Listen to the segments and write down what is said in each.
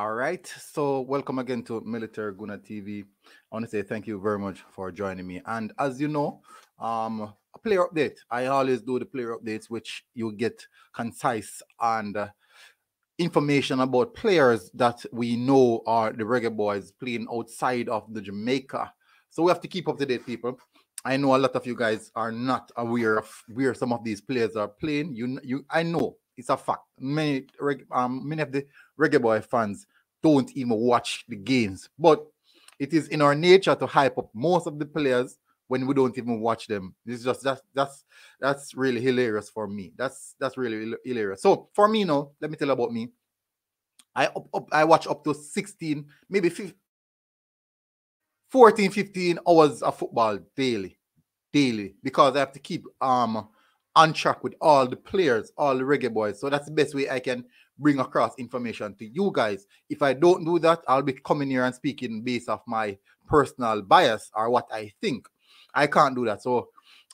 All right, so welcome again to Military Gunna TV. I want to say thank you very much for joining me. And as you know, a player update. I always do the player updates, which you get concise and information about players that we know are the Reggae Boyz playing outside of the Jamaica. So we have to keep up to date, people. I know a lot of you guys are not aware of where some of these players are playing. I know it's a fact. Many of the Reggae Boy fans don't even watch the games, but it is in our nature to hype up most of the players when we don't even watch them. It's just that's really hilarious for me. That's really hilarious. So for me now, let me tell you about me. I watch up to 16, maybe 15. 14, 15 hours of football daily, because I have to keep on track with all the players, all the Reggae Boyz. So that's the best way I can bring across information to you guys. If I don't do that, I'll be coming here and speaking based off my personal bias or what I think. I can't do that. So,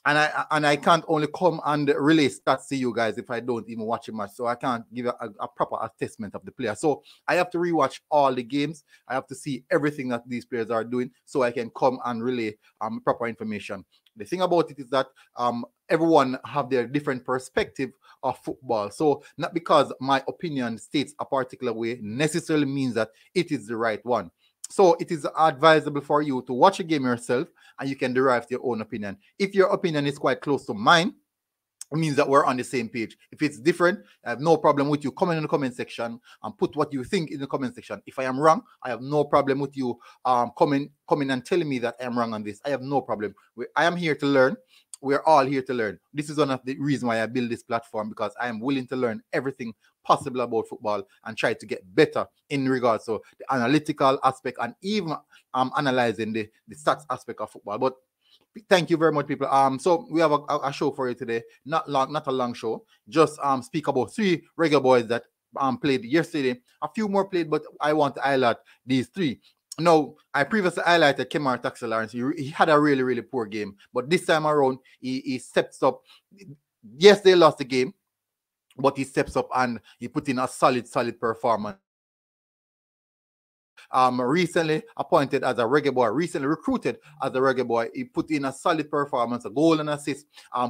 and I can't only come and relay stats to you guys if I don't even watch a match. So I can't give a proper assessment of the player. So I have to rewatch all the games. I have to see everything that these players are doing so I can come and relay proper information. The thing about it is that everyone have their different perspective of football. So not because my opinion states a particular way necessarily means that it is the right one. So it is advisable for you to watch a game yourself and you can derive your own opinion. If your opinion is quite close to mine, it means that we're on the same page. If it's different, I have no problem with you comment in the comment section and put what you think in the comment section. If I am wrong, I have no problem with you coming and telling me that I am wrong on this. I have no problem. I am here to learn. We're all here to learn. This is one of the reasons why I build this platform, because I am willing to learn everything possible about football and try to get better in regards to the analytical aspect and even analyzing the stats aspect of football. But thank you very much, people. So we have a show for you today. Not a long show. Just speak about 3 Reggae Boyz that played yesterday. A few more played, but I want to highlight these 3. Now, I previously highlighted Kemar Taxi Lawrence. He had a really, really poor game. But this time around, he steps up. Yes, they lost the game, but he steps up and he put in a solid, solid performance. Recently appointed as a Reggae Boy, recently recruited as a Reggae Boy. He put in a solid performance, a goal and assist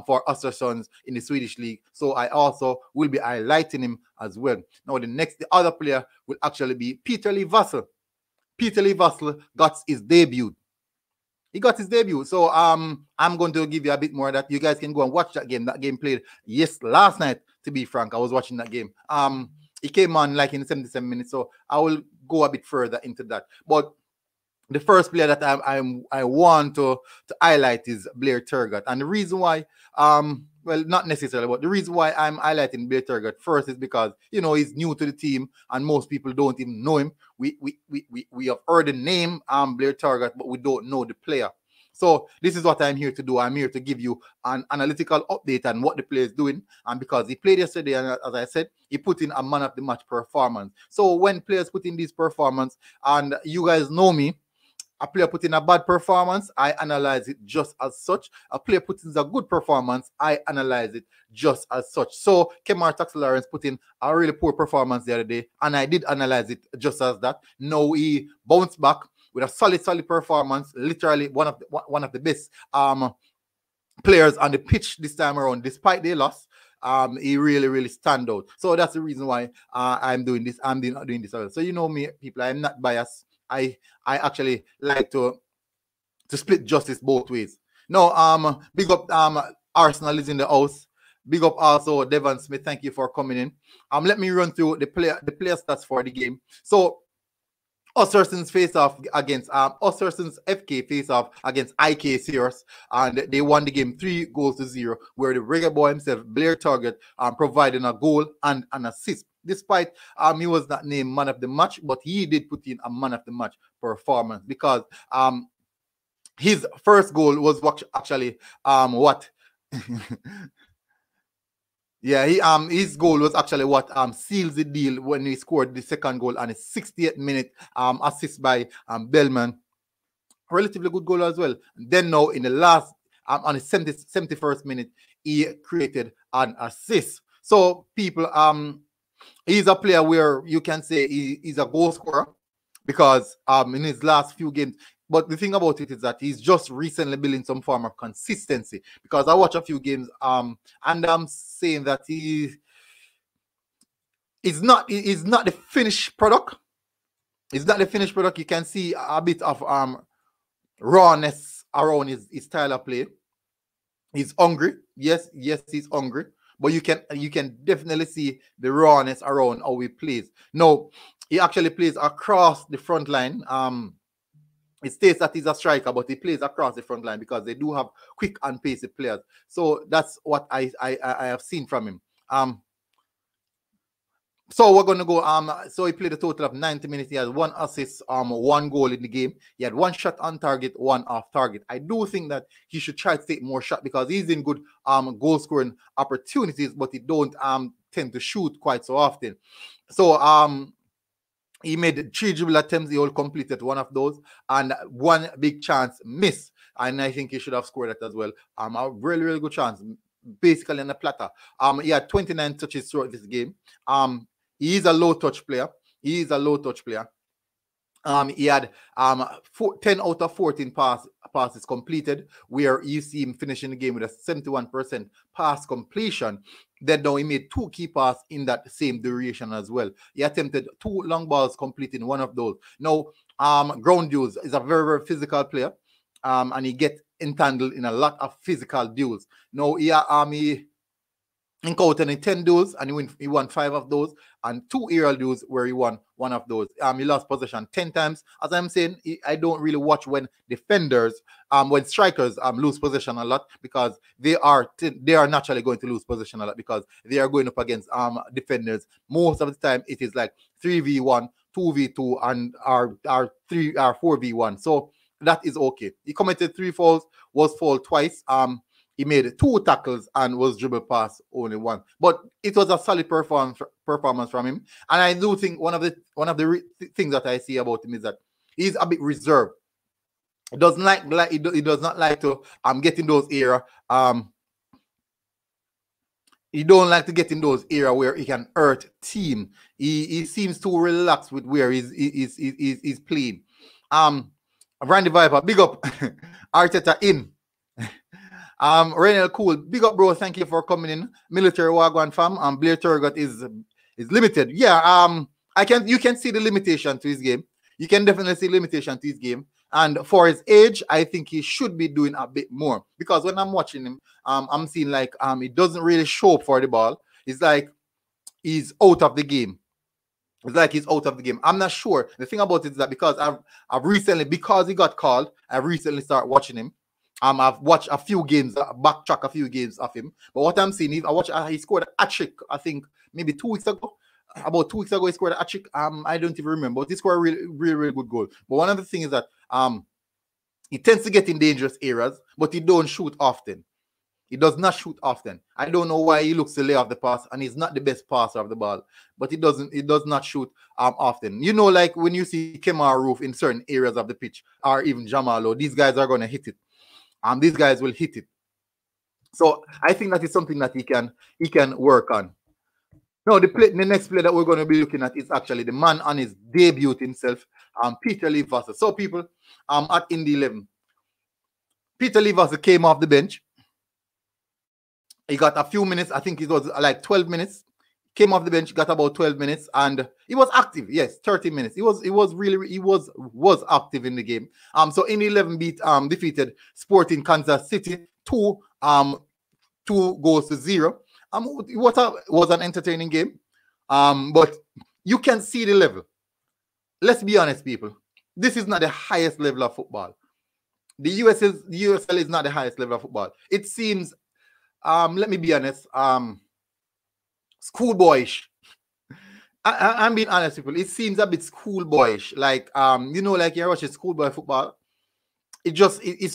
for Östersunds in the Swedish league. So I also will be highlighting him as well. Now, the other player will actually be Peter-Lee Vassell. Peter-Lee Vassell got his debut. He got his debut. So I'm going to give you a bit more of that. You guys can go and watch that game. That game played last night, to be frank. I was watching that game. He came on like in 77 minutes. So I will go a bit further into that. But the first player that I want to highlight is Blair Turgott. And the reason why, well, not necessarily, but the reason why I'm highlighting Blair Turgott first is because, you know, he's new to the team and most people don't even know him. We have heard the name Blair Turgott, but we don't know the player. So this is what I'm here to do. I'm here to give you an analytical update on what the player is doing. And because he played yesterday, and as I said, he put in a man of the match performance. So when players put in this performance, and you guys know me, a player put in a bad performance, I analyze it just as such. A player put in a good performance, I analyze it just as such. So Kemar Taxi Lawrence put in a really poor performance the other day, and I did analyze it just as that. Now he bounced back with a solid, solid performance. Literally one of the best players on the pitch this time around, despite their loss. He really, really stand out. So that's the reason why I'm doing this. I'm not doing this. So you know me, people. I'm not biased. I actually like to split justice both ways. No, big up Arsenal is in the house. Big up also Devon Smith. Thank you for coming in. Let me run through the player stats for the game. So Östersunds face off against Östersunds FK face off against IK Sirius, and they won the game 3-0, where the Reggae Boy himself, Blair Turgott, providing a goal and an assist. Despite he was not named man of the match, but he did put in a man of the match performance, because his first goal was actually his goal was actually what seals the deal when he scored the second goal on the 68th minute assist by Bellman. Relatively good goal as well. And then now in the last on the 71st minute, he created an assist. So people He's a player where you can say he's a goal scorer because in his last few games. But the thing about it is that he's just recently building some form of consistency, because I watch a few games and I'm saying that he is not the finished product. It's not the finished product. You can see a bit of rawness around his style of play. He's hungry. Yes, yes, he's hungry. But you can definitely see the rawness around how he plays. No, he actually plays across the front line. It states that he's a striker, but he plays across the front line because they do have quick and pacey players. So that's what I have seen from him. So we're going to go. So he played a total of 90 minutes. He had 1 assist, 1 goal in the game. He had 1 shot on target, 1 off target. I do think that he should try to take more shots because he's in good goal scoring opportunities, but he don't tend to shoot quite so often. So he made 3 dribble attempts. He all completed 1 of those and 1 big chance miss. And I think he should have scored that as well. A really, really good chance, basically on a platter. He had 29 touches throughout this game. He is a low-touch player. He is a low-touch player. He had 10 out of 14 passes completed, where you see him finishing the game with a 71% pass completion. Then now he made 2 key passes in that same duration as well. He attempted 2 long balls, completing 1 of those. Now, ground duels is a very, very physical player, and he gets entangled in a lot of physical duels. Now, he encountered in 10 duels and he won 5 of those, and 2 aerial duels where he won 1 of those. He lost possession 10 times. As I'm saying, I don't really watch when defenders, when strikers lose possession a lot, because they are naturally going to lose possession a lot because they are going up against defenders. Most of the time, it is like 3v1, 2v2, and our 4v1. So that is okay. He committed 3 fouls, was fouled twice. He made 2 tackles and was dribble pass only 1. But it was a solid performance from him. And I do think one of the things that I see about him is that he's a bit reserved. He doesn't like he does not like to get in those era. He don't like to get in those era where he can hurt team. He seems to relax with where he's playing. Randy Viper, big up. Arteta in. Reynald Cool, big up, bro. Thank you for coming in. Military Wagwan fam. Blair Turgott is limited. Yeah, you can see the limitation to his game. You can definitely see limitation to his game. And for his age, I think he should be doing a bit more. Because when I'm watching him, I'm seeing like he doesn't really show up for the ball. It's like he's out of the game. It's like he's out of the game. I'm not sure. The thing about it is that because I've recently, because he got called, I recently started watching him. I've watched a few games, backtrack a few games of him. But what I'm seeing is, he scored a hat-trick, I think, maybe 2 weeks ago. About 2 weeks ago, he scored a hat-trick. I don't even remember. But he scored a really, really, really good goal. But one of the things is that he tends to get in dangerous areas, but he don't shoot often. He does not shoot often. I don't know why he looks to lay off the pass, and he's not the best passer of the ball. But he does not shoot often. You know, like when you see Kemar Roof in certain areas of the pitch, or even Jamalo, these guys are going to hit it. These guys will hit it. So I think that is something that he can work on. Now, the next player that we're going to be looking at is actually the man on his debut himself, Peter-Lee Vassell. So people, at Indy 11, Peter-Lee Vassell came off the bench. He got a few minutes. I think it was like 12 minutes. Came off the bench, got about 12 minutes, and he was active. Yes, 30 minutes. He was really active in the game. So Indy 11 defeated Sporting Kansas City 2 goals to 0. It was an entertaining game. But you can see the level. Let's be honest, people. This is not the highest level of football. The USL is not the highest level of football. It seems, let me be honest, schoolboyish. I'm being honest, people. It seems a bit schoolboyish, like you know, like you're watching schoolboy football. It's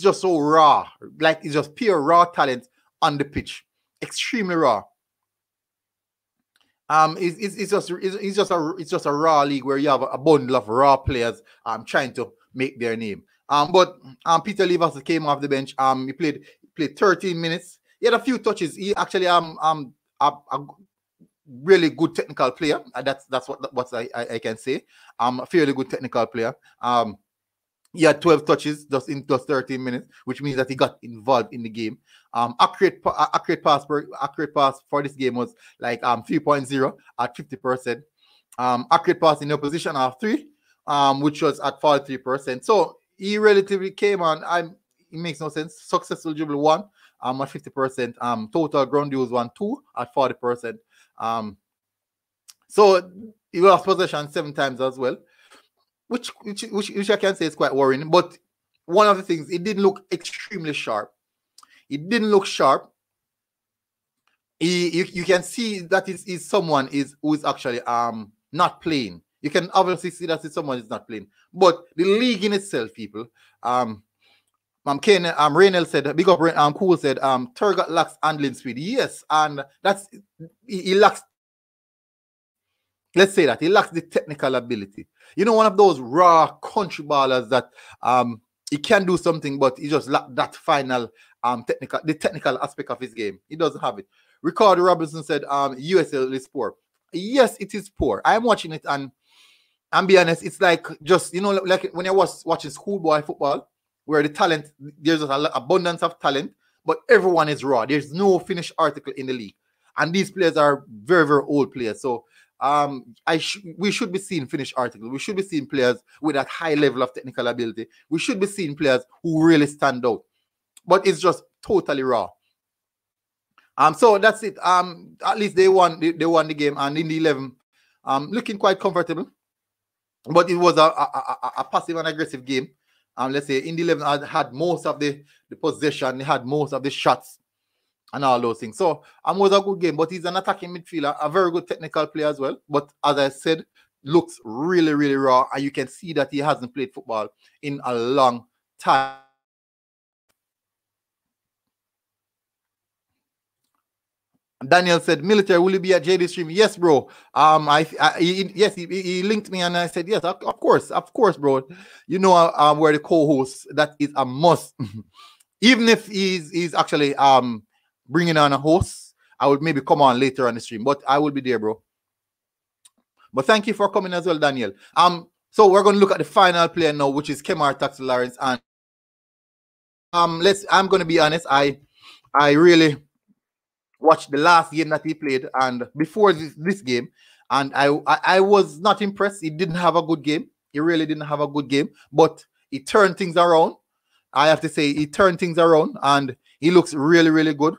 just so raw, like it's just pure raw talent on the pitch, extremely raw. It's just a raw league where you have a bundle of raw players trying to make their name. But Peter-Lee Vassell came off the bench. He played 13 minutes. He had a few touches. He actually really good technical player. That's what I can say. A fairly good technical player. He had 12 touches just in just 13 minutes, which means that he got involved in the game. Accurate pass for this game was like 3.0 at 50%. Accurate pass in the opposition of 3, which was at 43%. So he relatively came on. It makes no sense. Successful dribble 1 at 50%. Total ground duels 1-2 at 40%. So he lost possession 7 times as well, which I can say is quite worrying. But one of the things, it didn't look extremely sharp. It didn't look sharp. You can see that is someone who is actually not playing. You can obviously see that someone is not playing. But the league in itself, people, Raynell said, big up, Cool said, Turgott lacks handling speed. Yes, and that's, he lacks, let's say that, he lacks the technical ability. You know, one of those raw country ballers that he can do something, but he just lacks that final technical aspect of his game. He doesn't have it. Ricardo Robinson said, USL is poor. Yes, it is poor. I'm watching it, and I'm being honest, it's like just, you know, like when I was watching schoolboy football, where the talent, there's just an abundance of talent, but everyone is raw. There's no finished article in the league. And these players are very, very old players. So we should be seeing finished articles. We should be seeing players with that high level of technical ability. We should be seeing players who really stand out. But it's just totally raw. So that's it. At least they won the game, and in the 11, looking quite comfortable. But it was a passive and aggressive game. Let's say Indy 11 had most of the possession, they had most of the shots and all those things. So was a good game, but he's an attacking midfielder, a very good technical player as well. But as I said, looks really, really raw, and you can see that he hasn't played football in a long time. Daniel said, Military, will you be at JD Stream? Yes, bro. He linked me, and I said, yes, of course, bro. You know, we're the co-host. That is a must. Even if he's actually bringing on a host, I would maybe come on later on the stream, but I will be there, bro. But thank you for coming as well, Daniel. So we're going to look at the final player now, which is Kemar Taxi Lawrence, and I'm going to be honest, I really watched the last game that he played and before this game, and I was not impressed. He didn't have a good game. He really didn't have a good game, but he turned things around. I have to say, he turned things around, and he looks really, really good.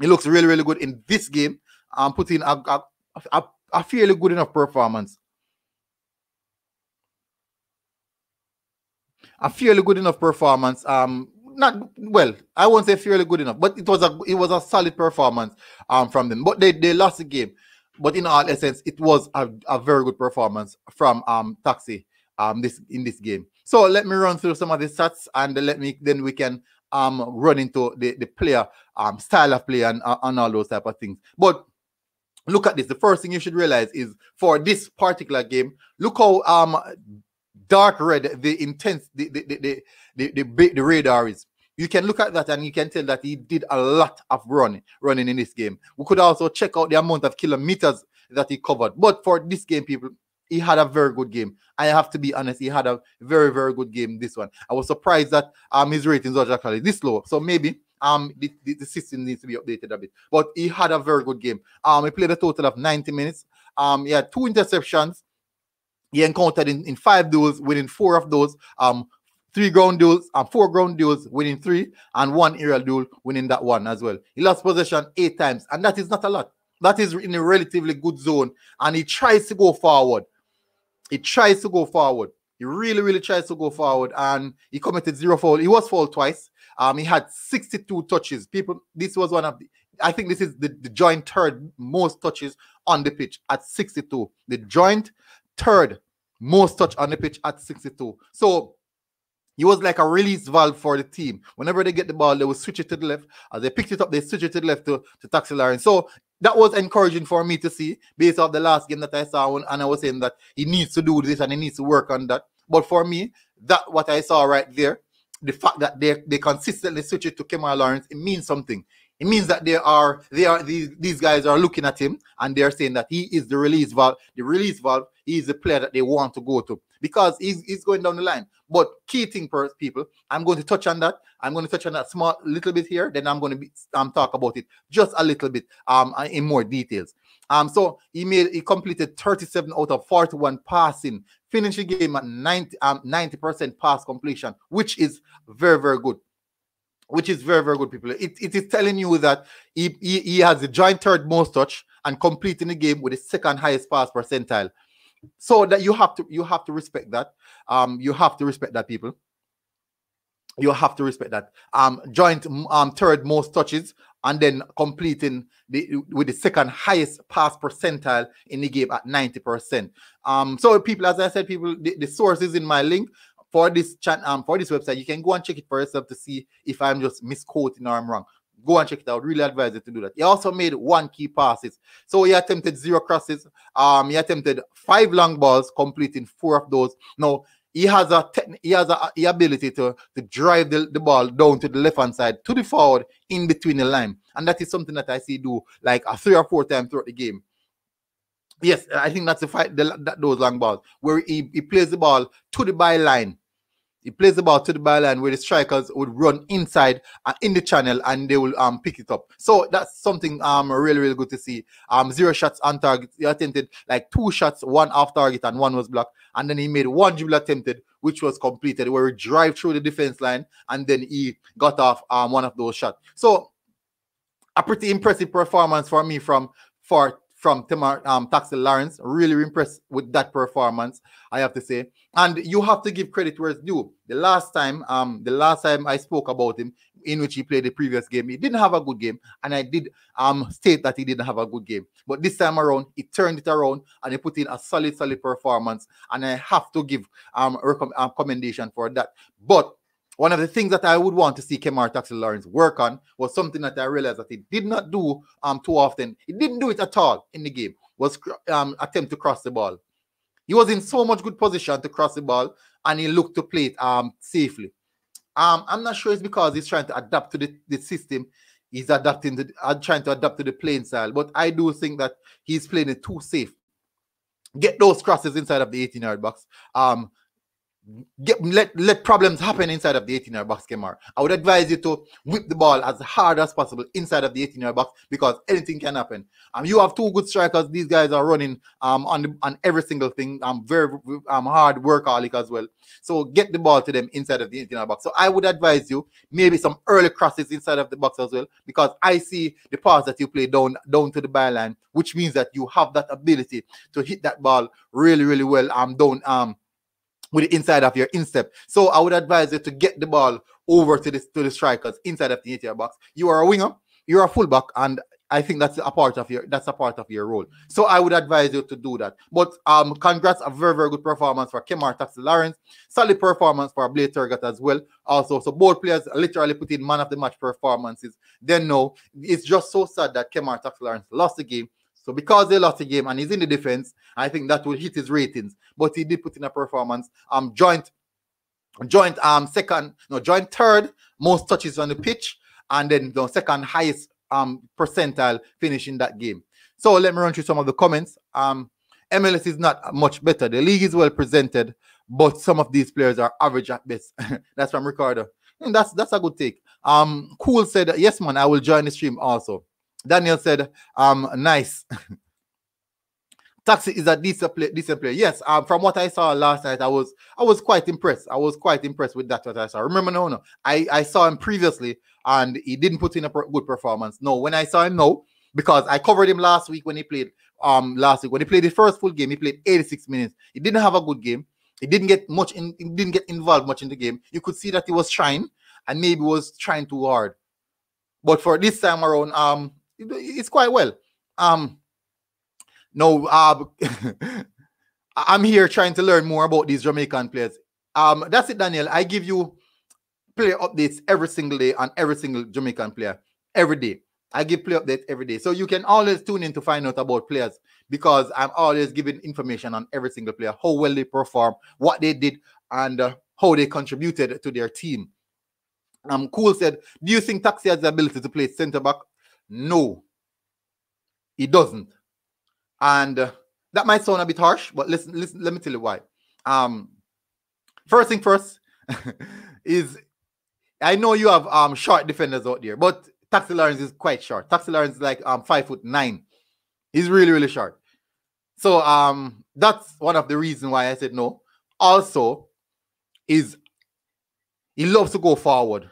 He looks really, really good in this game, and put in a fairly good enough performance. A fairly good enough performance. Not well, I won't say fairly good enough, but it was a solid performance from them. But they lost the game. But in all essence, it was a very good performance from Taxi in this game. So let me run through some of the stats, and then we can run into the player style of play and all those type of things. But look at this. The first thing you should realize is for this particular game, look how dark red, the intense, the radar is. You can look at that and you can tell that he did a lot of running in this game. We could also check out the amount of kilometers that he covered. But for this game, people, he had a very good game. I have to be honest, he had a very, very good game this one. I was surprised that his ratings are actually this low. So maybe the system needs to be updated a bit. But he had a very good game. He played a total of 90 minutes. He had 2 interceptions. He encountered in 5 duels, winning 4 of those, 3 ground duels, and 4 ground duels, winning 3, and 1 aerial duel, winning that one as well. He lost possession 8 times, and that is not a lot. That is in a relatively good zone, and he tries to go forward. He tries to go forward. He really, really tries to go forward, and he committed 0 foul. He was fouled twice. He had 62 touches. People, this was one of the, I think this is the joint third most touches on the pitch at 62. The joint third most touch on the pitch at 62. So he was like a release valve for the team. Whenever they get the ball, they will switch it to the left. As they picked it up, they switch it to the left to Taxi Lawrence. So that was encouraging for me to see based off the last game that I saw, and I was saying that he needs to do this and he needs to work on that. But for me, that what I saw right there, the fact that they consistently switch it to Kemar Lawrence, it means something. It means that these guys are looking at him and they are saying that he is the release valve. The release valve, he is the player that they want to go to because he's going down the line. But key thing for people, I'm going to touch on that. I'm going to touch on that small little bit here. Then I'm going to talk about it just a little bit in more details. So he completed 37 out of 41 passing, finishing the game at 90% pass completion, which is very, very good. Which is very, very good, people. It is telling you that he has the joint third most touch and completing the game with the second highest pass percentile. So that you have to respect that. You have to respect that, people. You have to respect that. Joint third most touches and then completing with the second highest pass percentile in the game at 90%. So people, as I said, people, the source is in my link. For this chat, for this website, you can go and check it for yourself to see if I'm just misquoting or I'm wrong. Go and check it out. Really advise you to do that. He also made 1 key passes. So he attempted 0 crosses. He attempted 5 long balls, completing 4 of those. Now he has the ability to drive the ball down to the left hand side to the forward in between the line, and that is something that I see do like 3 or 4 times throughout the game. Yes, I think that's the fight. Those long balls where he plays the ball to the byline. He plays the ball to the byline where the strikers would run inside in the channel and they will pick it up. So that's something really, really good to see. 0 shots on target. He attempted like 2 shots, 1 off target and 1 was blocked. And then he made 1 dribble attempted, which was completed, where he drive through the defense line and then he got off 1 of those shots. So a pretty impressive performance for me from Kemar Taxi Lawrence. Really impressed with that performance, I have to say. And you have to give credit where it's due. The last time I spoke about him, in which he played the previous game, he didn't have a good game, and I did state that he didn't have a good game. But this time around, he turned it around and he put in a solid, solid performance, and I have to give recommendation for that. But one of the things that I would want to see Kemar Taxi Lawrence work on was something that I realized that he did not do too often. He didn't do it at all in the game, was attempt to cross the ball. He was in so much good position to cross the ball, and he looked to play it safely. I'm not sure it's because he's trying to adapt to the system. He's adapting to, trying to adapt to the playing style. But I do think that he's playing it too safe. Get those crosses inside of the 18-yard box. Let problems happen inside of the 18-yard box, Kemar. I would advise you to whip the ball as hard as possible inside of the 18-yard box because anything can happen. You have 2 good strikers. These guys are running on every single thing. Very hard workaholic as well. So get the ball to them inside of the 18-yard box. So I would advise you maybe some early crosses inside of the box as well, because I see the pass that you play down to the byline, which means that you have that ability to hit that ball really, really well. With the inside of your instep. So I would advise you to get the ball over to the strikers inside of the 18-yard box. You are a winger, you're a fullback, and I think that's a part of your role. So I would advise you to do that. But congrats, a very, very good performance for Kemar Taxi Lawrence. Solid performance for Blair Turgott as well. Also, so both players literally put in man of the match performances. Then no, it's just so sad that Kemar Taxi Lawrence lost the game. So because they lost the game and he's in the defense, I think that will hit his ratings. But he did put in a performance. Joint third most touches on the pitch, and then the second highest percentile finish in that game. So let me run through some of the comments. MLS is not much better. The league is well presented, but some of these players are average at best. That's from Ricardo. And that's a good take. Cool said, yes, man, I will join the stream also. Daniel said, nice. Taxi is a decent player. Yes, from what I saw last night, I was quite impressed. I was quite impressed with that what I saw. Remember, no. I saw him previously, and he didn't put in a good performance. No, when I saw him, no, because I covered him last week when he played. Last week when he played the first full game, he played 86 minutes. He didn't have a good game. He didn't get much in. He didn't get involved much in the game. You could see that he was trying, and maybe was trying too hard. But for this time around, it's quite well. I'm here trying to learn more about these Jamaican players. That's it, Daniel. I give you player updates every single day on every single Jamaican player. Every day. I give player updates every day. So you can always tune in to find out about players, because I'm always giving information on every single player, how well they perform, what they did, and how they contributed to their team. Cool said, do you think Taxi has the ability to play centre-back? No, he doesn't. And that might sound a bit harsh, but listen, let me tell you why. First thing first is I know you have short defenders out there, but Taxi Lawrence is quite short. Taxi Lawrence is like 5'9". He's really, really short. So that's one of the reasons why I said no. Also, is he loves to go forward.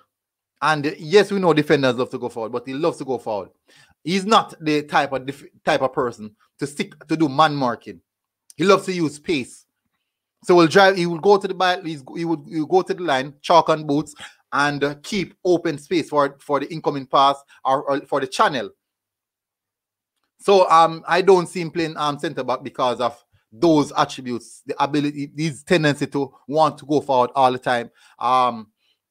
And yes, we know defenders love to go forward, but he loves to go forward. He's not the type of person to do man marking. He loves to use pace. So we'll drive. He will go to the he would go to the line, chalk on boots, and keep open space for the incoming pass or for the channel. So I don't see him playing centre back because of those attributes, the ability, his tendency to want to go forward all the time.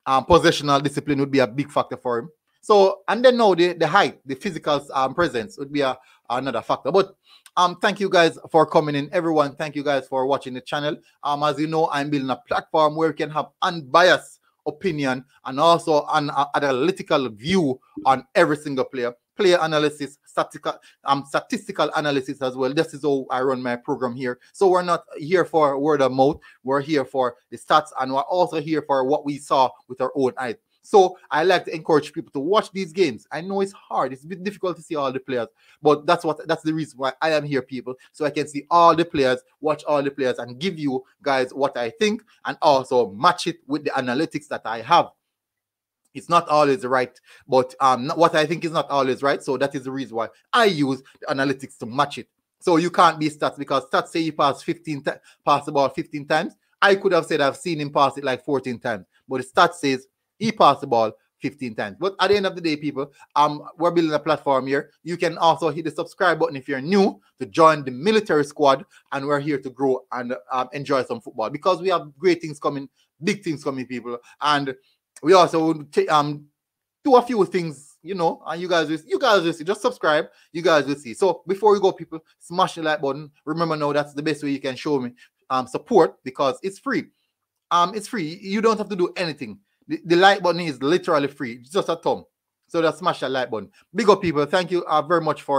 Positional discipline would be a big factor for him. So, and then now the height, the physical presence would be another factor. But thank you guys for coming in, everyone. Thank you guys for watching the channel. As you know, I'm building a platform where we can have unbiased opinion and also an analytical view on every single player. Player analysis, statistical analysis as well. This is how I run my program here. So we're not here for word of mouth. We're here for the stats, and we're also here for what we saw with our own eyes. So I like to encourage people to watch these games. I know it's hard. It's a bit difficult to see all the players, but that's the reason why I am here, people. So I can see all the players, watch all the players, and give you guys what I think, and also match it with the analytics that I have. It's not always right, but what I think is not always right. So that is the reason why I use the analytics to match it. So you can't be stats, because stats say he passed the ball 15 times. I could have said I've seen him pass it like 14 times, but the stats says he passed the ball 15 times. But at the end of the day, people, we're building a platform here. You can also hit the subscribe button if you're new to join the military squad, and we're here to grow and enjoy some football, because we have great things coming, big things coming, people. And we also do a few things, you know, and you guys will see. Just subscribe, you guys will see. So before we go, people, smash the like button. Remember now, that's the best way you can show me support, because it's free. It's free. You don't have to do anything. The like button is literally free. It's just a thumb. So just smash that like button. Big up, people. Thank you very much for